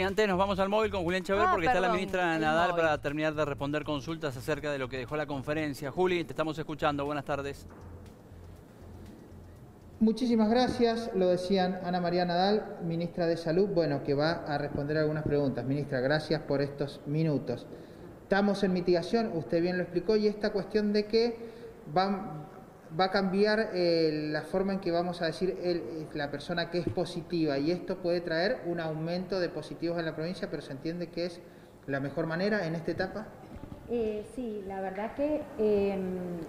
Antes nos vamos al móvil con Julián Chávez porque está la ministra Nadal para terminar de responder consultas acerca de lo que dejó la conferencia. Juli, te estamos escuchando. Buenas tardes. Muchísimas gracias. Lo decían Ana María Nadal, ministra de Salud, bueno, que va a responder algunas preguntas. Ministra, gracias por estos minutos. Estamos en mitigación, usted bien lo explicó, y esta cuestión de que va a cambiar la forma en que vamos a decir la persona que es positiva, y esto puede traer un aumento de positivos en la provincia, pero ¿se entiende que es la mejor manera en esta etapa? Sí, la verdad que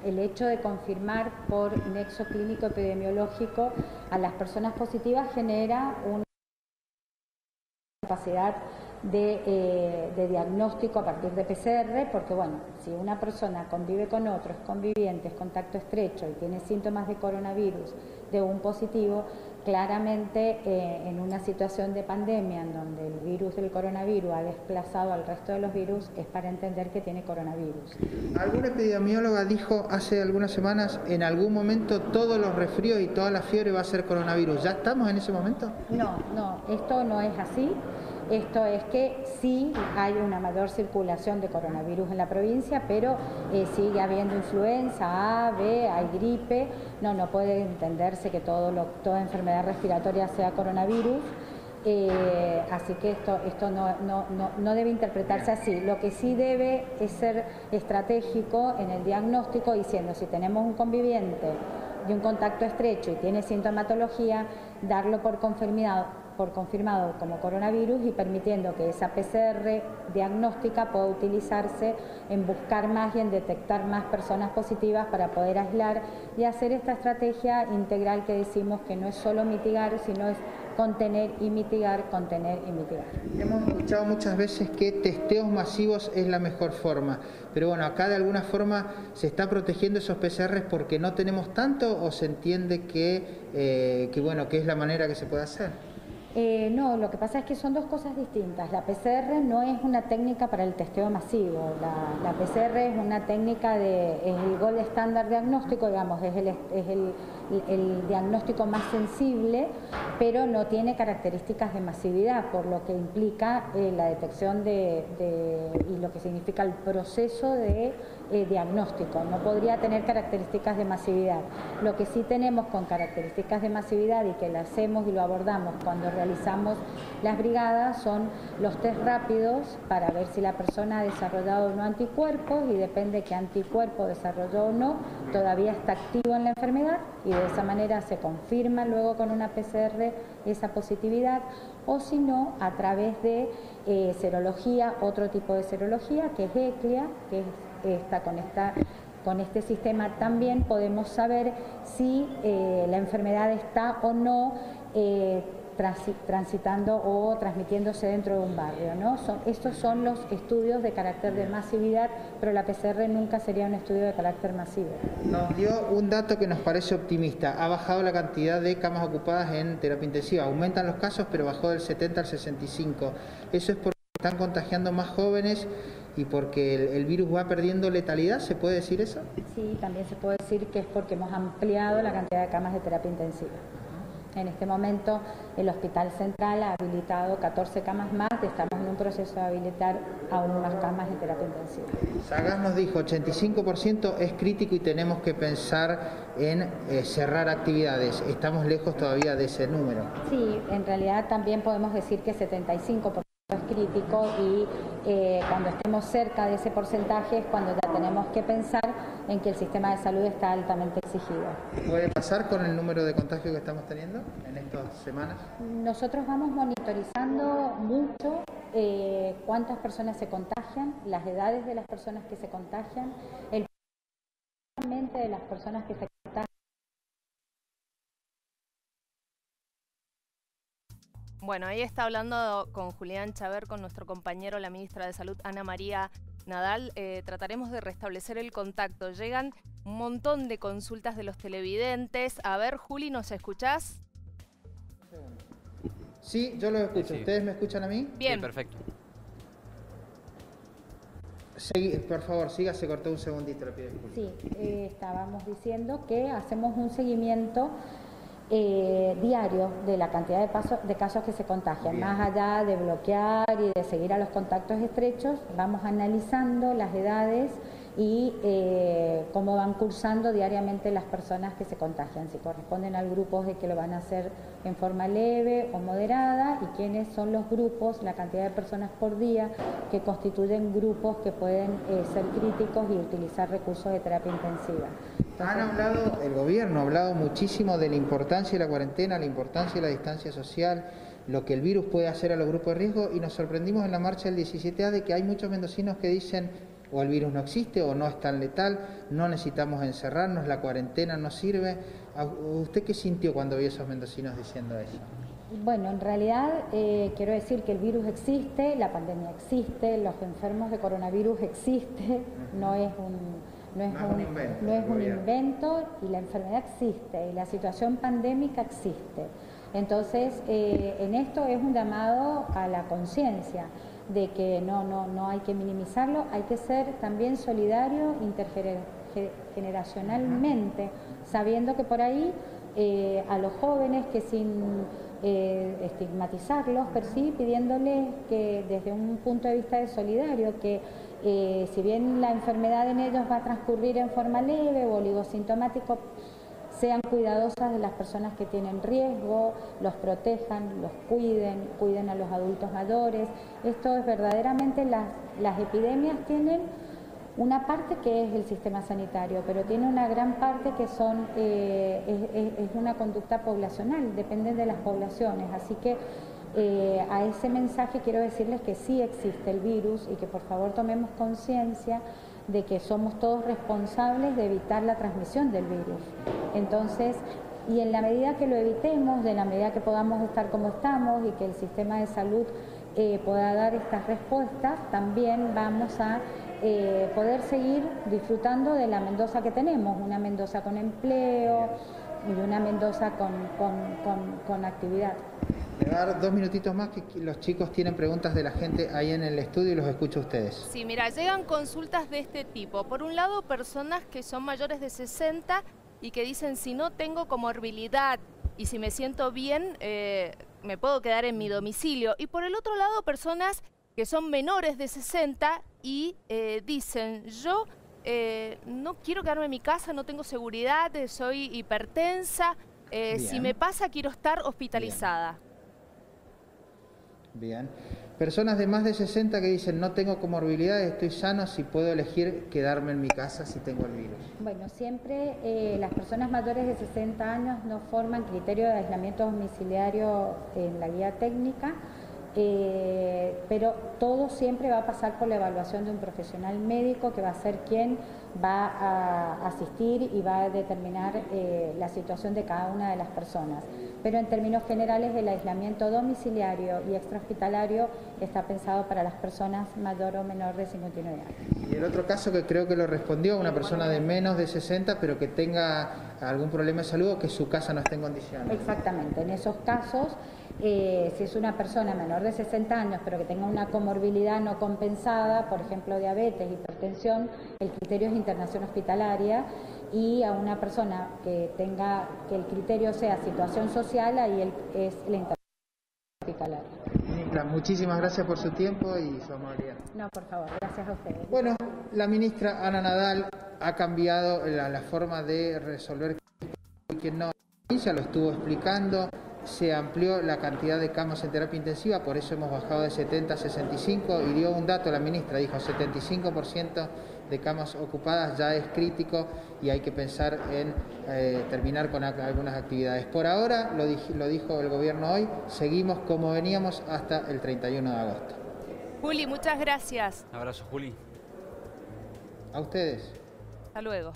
el hecho de confirmar por nexo clínico epidemiológico a las personas positivas genera una capacidad de diagnóstico a partir de PCR, porque bueno, si una persona convive con otros, convivientes, contacto estrecho y tiene síntomas de coronavirus de un positivo, claramente en una situación de pandemia en donde el virus del coronavirus ha desplazado al resto de los virus, es para entender que tiene coronavirus. Alguna epidemióloga dijo hace algunas semanas, en algún momento todos los resfríos y toda la fiebre va a ser coronavirus. ¿Ya estamos en ese momento? No, esto no es así. Esto es que sí hay una mayor circulación de coronavirus en la provincia, pero sigue habiendo influenza A, B, hay gripe. No puede entenderse que toda enfermedad respiratoria sea coronavirus. Así que esto no debe interpretarse así. Lo que sí debe es ser estratégico en el diagnóstico, diciendo si tenemos un conviviente de un contacto estrecho y tiene sintomatología, darlo por confirmado como coronavirus y permitiendo que esa PCR diagnóstica pueda utilizarse en buscar más y en detectar más personas positivas para poder aislar y hacer esta estrategia integral que decimos que no es solo mitigar, sino es contener y mitigar, contener y mitigar. Hemos escuchado muchas veces que testeos masivos es la mejor forma, pero bueno, acá de alguna forma se está protegiendo esos PCRs porque no tenemos tanto, o se entiende que bueno, que es la manera que se puede hacer. No, lo que pasa es que son dos cosas distintas. La PCR no es una técnica para el testeo masivo. La PCR es una técnica es el gold estándar diagnóstico, digamos, es el diagnóstico más sensible, pero no tiene características de masividad, por lo que implica la detección y lo que significa el proceso de diagnóstico. No podría tener características de masividad. Lo que sí tenemos con características de masividad y que lo hacemos y lo abordamos cuando realizamos las brigadas son los test rápidos para ver si la persona ha desarrollado o no anticuerpos, y depende de qué anticuerpo desarrolló o no, todavía está activo en la enfermedad y de esa manera se confirma luego con una PCR esa positividad, o si no, a través de serología, otro tipo de serología que es Eclia, que es con este sistema también podemos saber si la enfermedad está o no transitando o transmitiéndose dentro de un barrio, ¿no? Estos son los estudios de carácter de masividad, pero la PCR nunca sería un estudio de carácter masivo. Nos dio un dato que nos parece optimista. Ha bajado la cantidad de camas ocupadas en terapia intensiva. Aumentan los casos, pero bajó del 70 al 65. Eso es porque están contagiando más jóvenes y porque el virus va perdiendo letalidad, ¿se puede decir eso? Sí, también se puede decir que es porque hemos ampliado la cantidad de camas de terapia intensiva. En este momento el Hospital Central ha habilitado 14 camas más, estamos en un proceso de habilitar aún más camas de terapia intensiva. Sagas nos dijo 85% es crítico y tenemos que pensar en cerrar actividades. ¿Estamos lejos todavía de ese número? Sí, en realidad también podemos decir que 75% es crítico, y cuando estemos cerca de ese porcentaje es cuando ya tenemos que pensar en que el sistema de salud está altamente exigido. ¿Puede pasar con el número de contagios que estamos teniendo en estas semanas? Nosotros vamos monitorizando mucho cuántas personas se contagian, las edades de las personas que se contagian, el porcentaje de las personas que se contagian. Bueno, ahí está hablando con Julián Chabert, con nuestro compañero, la ministra de Salud, Ana María Nadal. Trataremos de restablecer el contacto. Llegan un montón de consultas de los televidentes. A ver, Juli, ¿nos escuchás? Sí, yo los escucho. Sí. ¿Ustedes me escuchan a mí? Bien. Sí, perfecto. Sí, por favor, siga, se cortó un segundito, le pido disculpas. Sí, estábamos diciendo que hacemos un seguimiento diarios de la cantidad de casos que se contagian. Bien. Más allá de bloquear y de seguir a los contactos estrechos, vamos analizando las edades y cómo van cursando diariamente las personas que se contagian, si corresponden al grupo de que lo van a hacer en forma leve o moderada, y quiénes son los grupos, la cantidad de personas por día que constituyen grupos que pueden ser críticos y utilizar recursos de terapia intensiva. Entonces, el gobierno ha hablado muchísimo de la importancia de la cuarentena, la importancia de la distancia social, lo que el virus puede hacer a los grupos de riesgo, y nos sorprendimos en la marcha del 17A de que hay muchos mendocinos que dicen: o el virus no existe, o no es tan letal, no necesitamos encerrarnos, la cuarentena no sirve. ¿Usted qué sintió cuando vio a esos mendocinos diciendo eso? Bueno, en realidad quiero decir que el virus existe, la pandemia existe, los enfermos de coronavirus existen, no es un invento, y la enfermedad existe, y la situación pandémica existe. Entonces, en esto es un llamado a la conciencia de que no hay que minimizarlo, hay que ser también solidario intergeneracionalmente, sabiendo que por ahí a los jóvenes, que sin estigmatizarlos, pero sí pidiéndoles que desde un punto de vista de solidario, que si bien la enfermedad en ellos va a transcurrir en forma leve o oligosintomático, sean cuidadosas de las personas que tienen riesgo, los protejan, los cuiden, cuiden a los adultos mayores. Esto es verdaderamente, las epidemias tienen una parte que es el sistema sanitario, pero tiene una gran parte que son es una conducta poblacional, dependen de las poblaciones. Así que a ese mensaje quiero decirles que sí existe el virus y que por favor tomemos conciencia de que somos todos responsables de evitar la transmisión del virus. Entonces, y en la medida que lo evitemos, de la medida que podamos estar como estamos y que el sistema de salud pueda dar estas respuestas, también vamos a poder seguir disfrutando de la Mendoza que tenemos, una Mendoza con empleo y una Mendoza con actividad. Le voy a dar 2 minutitos más, que los chicos tienen preguntas de la gente ahí en el estudio y los escucho a ustedes. Sí, mira, llegan consultas de este tipo. Por un lado, personas que son mayores de 60 y que dicen: si no tengo comorbilidad y si me siento bien, me puedo quedar en mi domicilio. Y por el otro lado, personas que son menores de 60 y dicen: yo no quiero quedarme en mi casa, no tengo seguridad, soy hipertensa, si me pasa quiero estar hospitalizada. Bien. Bien. Personas de más de 60 que dicen: no tengo comorbilidades, estoy sano, si puedo elegir quedarme en mi casa si tengo el virus. Bueno, siempre las personas mayores de 60 años no forman criterio de aislamiento domiciliario en la guía técnica, pero todo siempre va a pasar por la evaluación de un profesional médico, que va a ser quien va a asistir y va a determinar la situación de cada una de las personas. Pero en términos generales, el aislamiento domiciliario y extrahospitalario está pensado para las personas mayor o menor de 59 años. Y el otro caso, que creo que lo respondió, una persona de menos de 60, pero que tenga algún problema de salud o que su casa no esté en condiciones. Exactamente, en esos casos, si es una persona menor de 60 años pero que tenga una comorbilidad no compensada, por ejemplo diabetes, hipertensión, el criterio es internación hospitalaria, y a una persona que tenga, que el criterio sea situación social, ahí es la internación hospitalaria. Muchísimas gracias por su tiempo y su amabilidad. No, por favor, gracias a ustedes. Bueno, la ministra Ana Nadal ha cambiado la forma de resolver que no, ya lo estuvo explicando. Se amplió la cantidad de camas en terapia intensiva, por eso hemos bajado de 70 a 65, y dio un dato la ministra, dijo 75% de camas ocupadas ya es crítico y hay que pensar en terminar con algunas actividades. Por ahora, lo dijo el gobierno hoy, seguimos como veníamos hasta el 31 de agosto. Juli, muchas gracias. Un abrazo, Juli. A ustedes. Hasta luego.